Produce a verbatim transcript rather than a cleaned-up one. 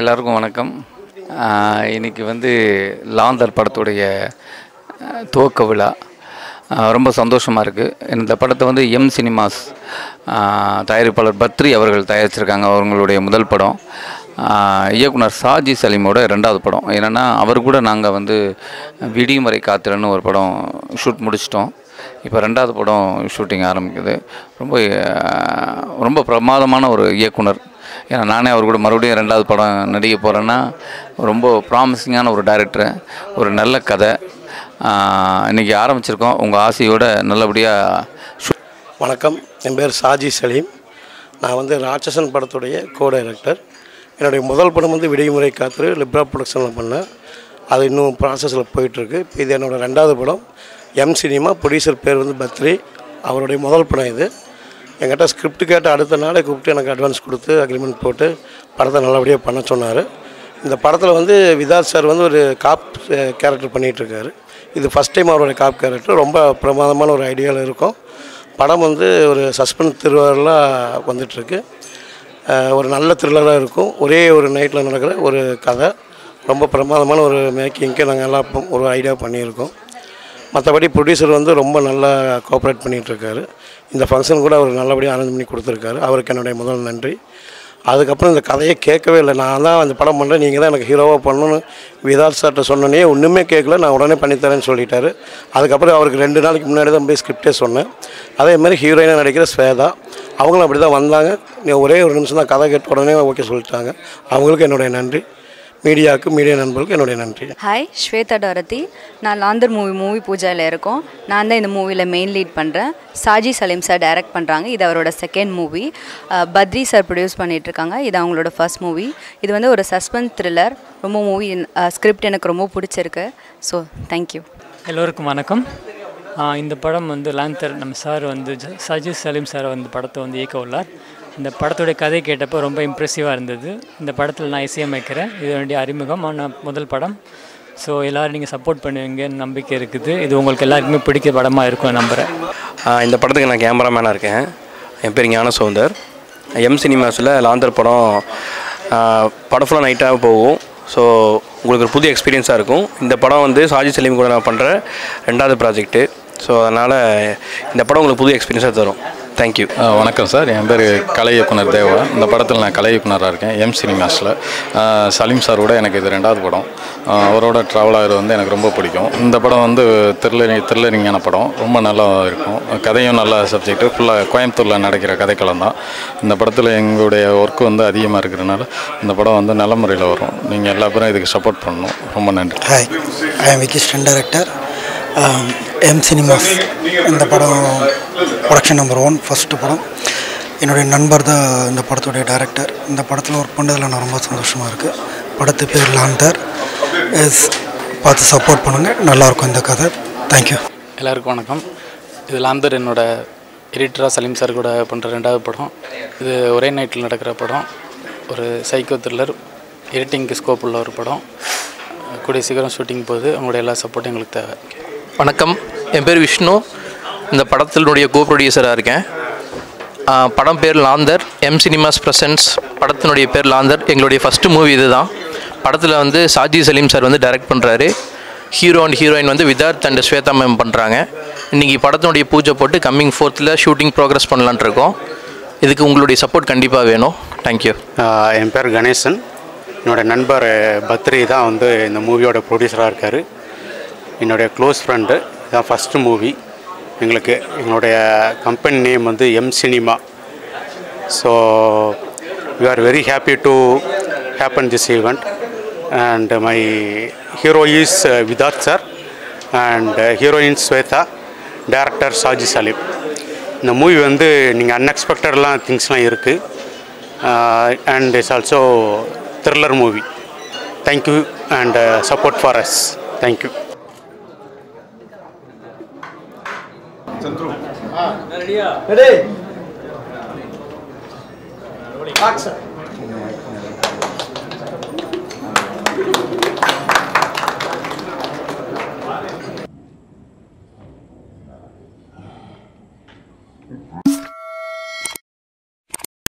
எல்லாருக்கும் வணக்கம். இன்றைக்கி வந்து லாந்தர் படத்துடைய துவக்க விழா. ரொம்ப சந்தோஷமாக இருக்குது. இந்த படத்தை வந்து எம் சினிமாஸ் தயாரிப்பாளர் பத்ரி அவர்கள் தயாரிச்சிருக்காங்க. அவங்களுடைய முதல் படம், இயக்குனர் சாஜி சலீமோட ரெண்டாவது படம். என்னென்னா அவர் கூட நாங்கள் வந்து விடியும் வரை காத்திரன்னு ஒரு படம் ஷூட் முடிச்சிட்டோம். இப்போ ரெண்டாவது படம் ஷூட்டிங் ஆரம்பிக்குது. ரொம்ப ரொம்ப பிரமாதமான ஒரு இயக்குனர். ஏன்னா நானே அவர் கூட மறுபடியும் ரெண்டாவது படம் நடிக்க போகிறேன்னா, ரொம்ப ப்ராமிசிங்கான ஒரு டைரக்டரு, ஒரு நல்ல கதை. இன்றைக்கி ஆரம்பிச்சிருக்கோம் உங்கள் ஆசையோடு நல்லபடியாக. வணக்கம், என் பேர் சாஜி சலீம். நான் வந்து ராட்சசன் படத்துடைய கோ டைரக்டர். என்னுடைய முதல் படம் வந்து விடைமுறை காத்திரு லிப்ரா ப்ரொடக்ஷனில் பண்ணேன். அது இன்னும் ப்ராசஸில் போயிட்டுருக்கு. இது என்னோடய ரெண்டாவது படம். எம் சினிமா ப்ரொடியூசர் பேர் வந்து பத்ரி. அவருடைய முதல் படம் இது. என்கிட்ட ஸ்கிரிப்ட் கேட்டு அடுத்த நாளே கூப்பிட்டு எனக்கு அட்வான்ஸ் கொடுத்து அக்ரிமெண்ட் போட்டு படத்தை நல்லபடியாக பண்ண சொன்னார். இந்த படத்தில் வந்து விதார்த் சார் வந்து ஒரு காப் கேரக்டர் பண்ணிகிட்ருக்காரு. இது ஃபஸ்ட் டைம் அவரோட காப் கேரக்டர். ரொம்ப பிரமாதமான ஒரு ஐடியாவில் இருக்கும். படம் வந்து ஒரு சஸ்பென்ஸ் த்ரில்லராக வந்துட்டுருக்கு. ஒரு நல்ல த்ரில்லராக இருக்கும். ஒரே ஒரு நைட்டில் நடக்கிற ஒரு கதை. ரொம்ப பிரமாதமான ஒரு மேக்கிங்க்கு நாங்கள் எல்லாம் ஒரு ஐடியா பண்ணியிருக்கோம். மற்றபடி ப்ரொடியூசர் வந்து ரொம்ப நல்லா கோஆப்ரேட் பண்ணிகிட்ருக்காரு. இந்த ஃபங்க்ஷன் கூட அவர் நல்லபடியாக அரேஞ்ச் பண்ணி கொடுத்துருக்காரு. அவருக்கு என்னுடைய முதல் நன்றி. அதுக்கப்புறம் இந்த கதையை கேட்கவே இல்லை. நான் தான் அந்த படம் பண்ணுறேன், நீங்கள் தான் எனக்கு ஹீரோவாக பண்ணணும்னு விதார்த் சார்கிட்ட சொன்னோன்னே ஒன்றுமே கேட்கல. நான் உடனே பண்ணித்தரேன்னு சொல்லிட்டாரு. அதுக்கப்புறம் அவருக்கு ரெண்டு நாளைக்கு முன்னாடி தான் போய் ஸ்கிரிப்டே சொன்னேன். அதேமாதிரி ஹீரோயினாக நடிக்கிற ஸ்வேதா அவங்களும் அப்படி தான் வந்தாங்க. ஒரே ஒரு நிமிஷம் தான் கதை கேட்ட உடனே ஓகே சொல்லிட்டாங்க. அவங்களுக்கு என்னுடைய நன்றி. மீடியாவுக்கு, மீடியா நண்பர்களுக்கு என்னுடைய நன்றி. Hi, Shweta Dorothy. நான் லாந்தர் மூவி மூவி பூஜாவில் இருக்கோம். நான் தான் இந்த மூவியில் மெயின் லீட் பண்ணுறேன். சாஜி சலீம் சார் டைரக்ட் பண்ணுறாங்க. இது அவரோட second movie. Badri sir produce பண்ணிகிட்ருக்காங்க. இது அவங்களோட ஃபர்ஸ்ட் மூவி. இது வந்து ஒரு சஸ்பென்ஸ் த்ரில்லர். ரொம்ப மூவி ஸ்கிரிப்ட் எனக்கு ரொம்ப பிடிச்சிருக்கு. So thank you. எல்லோருக்கும் வணக்கம். இந்த படம் வந்து லாந்தர் நம்ம சார் வந்து சாஜி சலீம் சார் வந்து படத்தை வந்து இயக்க உள்ளார். இந்த படத்துடைய கதை கேட்டப்போ ரொம்ப இம்ப்ரெசிவாக இருந்தது. இந்த படத்தில் நான் இசையமைக்கிறேன். இது என்னுடைய அறிமுகமான முதல் படம். ஸோ எல்லோரும் நீங்கள் சப்போர்ட் பண்ணுவீங்கன்னு நம்பிக்கை இருக்குது. இது உங்களுக்கு எல்லாருக்குமே பிடிக்க படமாக இருக்கும் நம்புகிறேன். இந்த படத்துக்கு நான் கேமராமேனாக இருக்கேன். என் பேர் ஞான சௌந்தர். எம் சினிமாஸில் லாந்தர் படம் படம் ஃபுல்லாக நைட்டாக போகும். ஸோ உங்களுக்கு ஒரு புது எக்ஸ்பீரியன்ஸாக இருக்கும். இந்த படம் வந்து சாஜி சலீம் கூட நான் பண்ணுற ரெண்டாவது ப்ராஜெக்ட்டு. ஸோ அதனால் இந்த படம் உங்களுக்கு புது எக்ஸ்பீரியன்ஸாக தரும். தேங்க்யூ. வணக்கம் சார். என் பேர் கலை இயக்குனர் தேவா. இந்த படத்தில் நான் கலை இயக்குனராக இருக்கேன் எம் சினிமாஸில். சலீம் சாரோட எனக்கு இது ரெண்டாவது படம். அவரோட ட்ராவல் ஆகிறது வந்து எனக்கு ரொம்ப பிடிக்கும். இந்த படம் வந்து த்ரில்லரிங் த்ரில்லரிங்கான படம். ரொம்ப நல்லா இருக்கும். கதையும் நல்ல சப்ஜெக்ட்டு. ஃபுல்லாக கோயம்புத்தூரில் நடக்கிற கதைக்களம் தான். இந்த படத்தில் எங்களுடைய ஒர்க்கு வந்து அதிகமாக இருக்கிறனால இந்த படம் வந்து நல்ல முறையில் வரும். நீங்கள் எல்லா பேரும் இதுக்கு சப்போர்ட் பண்ணணும். ரொம்ப நன்றி. Hi, I am Vikesh, director M cinemas. இந்த படம் ப்ரொடக்ஷன் நம்பர் ஒன், ஃபஸ்ட்டு படம். என்னுடைய நண்பர் தான் இந்த படத்துடைய டைரக்டர். இந்த படத்தில் ஒர்க் பண்ணதில் நான் ரொம்ப சந்தோஷமாக இருக்குது. படத்து பேர் லாந்தர். எஸ், பார்த்து சப்போர்ட் பண்ணுங்கள். நல்லாயிருக்கும் இந்த கதை. தேங்க்யூ. எல்லாருக்கும் வணக்கம். இது லாந்தர் என்னோடய எடிட்டராக சலீம் சார் கூட பண்ணுற ரெண்டாவது படம். இது ஒரே நைட்டில் நடக்கிற படம். ஒரு சைக்கோ த்ரில்லர். எடிட்டிங்க்கு ஸ்கோப் உள்ள ஒரு படம். கூடிய சீக்கிரம் ஷூட்டிங் போகுது. அவங்களோட எல்லா சப்போர்ட்டும் எங்களுக்கு தேவை. வணக்கம், என் பேர் விஷ்ணு. இந்த படத்தினுடைய கோ ப்ரொடியூசராக இருக்கேன். படம் பேர் லாந்தர். M cinemas presents. படத்தினுடைய பேர் லாந்தர். எங்களுடைய ஃபஸ்ட்டு மூவி இது தான். படத்தில் வந்து சாஜி சலீம் சார் வந்து டைரக்ட் பண்ணுறாரு. ஹீரோ அண்ட் ஹீரோயின் வந்து விதார்த் அண்ட் ஸ்வேதா மேம் பண்ணுறாங்க. இன்றைக்கி படத்தினுடைய பூஜை போட்டு கம்மிங் ஃபோர்த்தில் ஷூட்டிங் ப்ரோக்ரஸ் பண்ணலான்ட்ருக்கோம். இதுக்கு உங்களுடைய சப்போர்ட் கண்டிப்பாக வேணும். தேங்க்யூ. என் பேர் கணேசன். என்னோட நண்பர் பத்ரி தான் வந்து இந்த மூவியோட ப்ரொடியூசராக இருக்கார். என்னுடைய க்ளோஸ் ஃப்ரெண்டு. இதுதான் ஃபஸ்ட்டு மூவி எங்களுக்கு. எங்களுடைய கம்பெனி நேம் வந்து M cinema. So we are very happy to happen this event. And my hero is uh, Vidharth sir, and uh, heroine Swetha, director Saji Salim. The movie vandu ninga unexpected la things la irukku, and it's also thriller movie. Thank you and uh, support for us. Thank you. Chandru ah ready ready action.